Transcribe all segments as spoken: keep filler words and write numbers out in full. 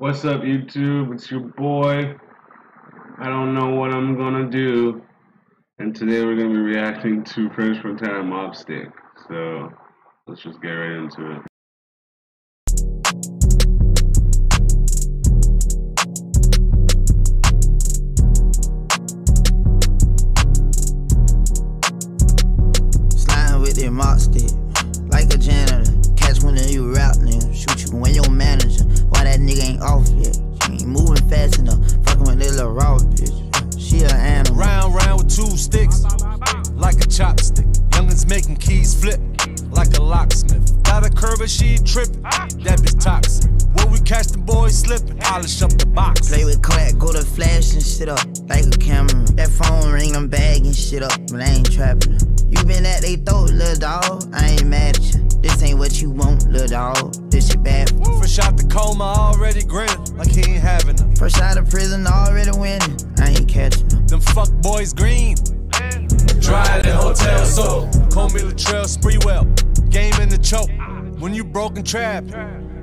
What's up, YouTube? It's your boy. I don't know what I'm gonna do. And today we're gonna be reacting to French Montana Mopstick. So let's just get right into it. Sliding with the Mopstick, like a janitor. Catch one of you route niggas, shoot you when your manager. Why that nigga ain't off yet? She ain't moving fast enough. Fucking with that little raw bitch. She an animal. Round round with two sticks, like a chopstick. Youngins making keys flip, like a locksmith. Got a curve and she trippin'. That bitch toxic. When we catch the boys slipping, polish up the box. Play with clack, go to flash and shit up, like a camera. That phone ring, I'm bagging shit up, but I ain't trapping her. You been at they throat, little dog. I ain't mad at you. This ain't what you want, little dog. This shit bad. Fresh out the coma, already grinning, like he ain't having her. Fresh out of prison, already winning. I ain't catching her. Them fuck boys green. Dry at the hotel, so call me Latrell Spreewell. Game in the choke. When you broken trap.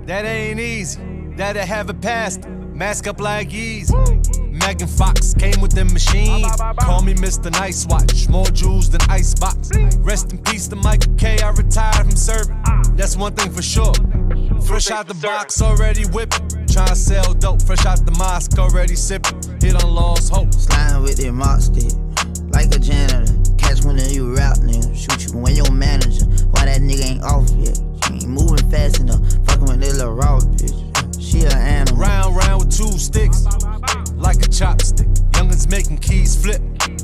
That ain't easy, that'll have it past. Mask up like easy. Megan Fox came with the machine. Call me Mister Nice Watch, more jewels than Icebox. Rest in peace to Michael K, I retired from serving. That's one thing for sure. Fresh out the box, already whipping. Tryna sell dope, fresh out the mosque, already sipping. Hit on lost hope. Sliding with the Mopstick, like a janitor. Catch one of you route niggas, shoot you when your manager. Why that nigga ain't off yet? She ain't moving fast enough. Fucking with that little raw bitch. She an animal. Round round with two sticks, like a chopstick. Youngins making keys flip,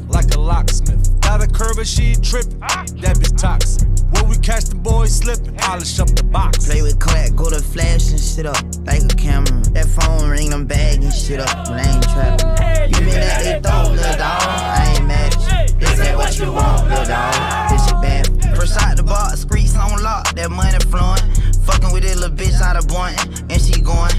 like a locksmith. Got a curve and she trippin'. That bitch toxic. When we catch the boys slippin', polish up the box. Play with clack, go to flash and shit up, like a camera. That phone ring, I'm bagging shit up, but I ain't trappin'. You been at they throat, little dog. I ain't mad at you. This ain't what you want, little dog. This shit bad. First out the bar, streets on lock, that money flowing. Fucking with that little bitch out of Boynton, and she going.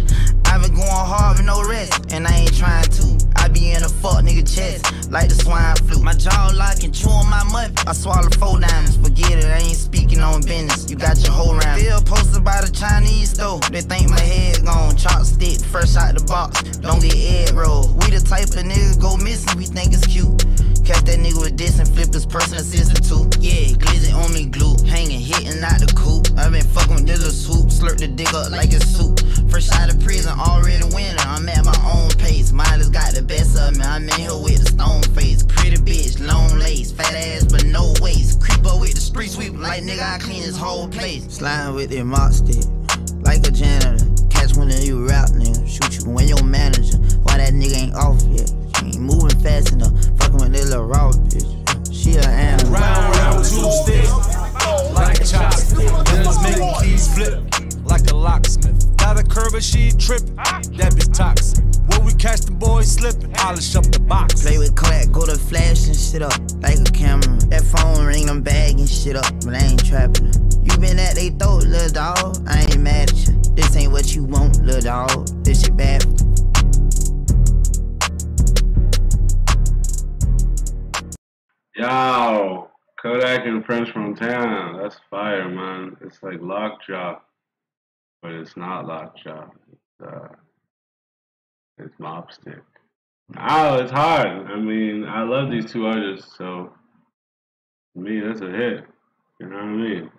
I been going hard with no rest, and I ain't trying to. I be in a fuck nigga chest, like the swine flu. My jaw locking, chewing my mud. I swallow four diamonds, forget it, I ain't speaking on business. You got your whole round. Still posted by the Chinese store, they think my head gone. Chopstick, fresh out the box, don't get egg rolled. We the type of nigga go missing, we think it's cute. Catch that nigga with this and flip his person assistant too. Yeah, glizzy on me glue, hanging, hitting out the coop. I been fucking with this swoop, slurp the dig up like a soup. Fresh out of prison, already winning, I'm at my own pace. Mine has got the best of me, I'm in here with a stone face. Pretty bitch, long lace, fat ass but no waist. Creep up with the street sweep, like nigga I clean this whole place. Sliding with the Mopstick, like a janitor. Catch one of you route niggas, shoot you when your manager. Why that nigga ain't off yet? She ain't moving fast enough. Fucking with that little raw bitch. She an animal. Round round two sticks, like a chopstick. Guns making keys flip, like a locksmith. Got a curve and she trippin'. That bitch toxic. When we catch the boys slippin', polish up the box. Play with clack, go to flash and shit up, like a camera. That phone ring, I'm bagging shit up, but I ain't trappin' her. You been at they throat, little dog. I ain't mad at you. This ain't what you want, little dog. This shit bad. Yo, Kodak and French Montana, that's fire, man. It's like lockjaw, but it's not lockjaw. It's, uh, it's Mopstick. Oh, it's hard. I mean, I love these two artists, so to me, that's a hit. You know what I mean?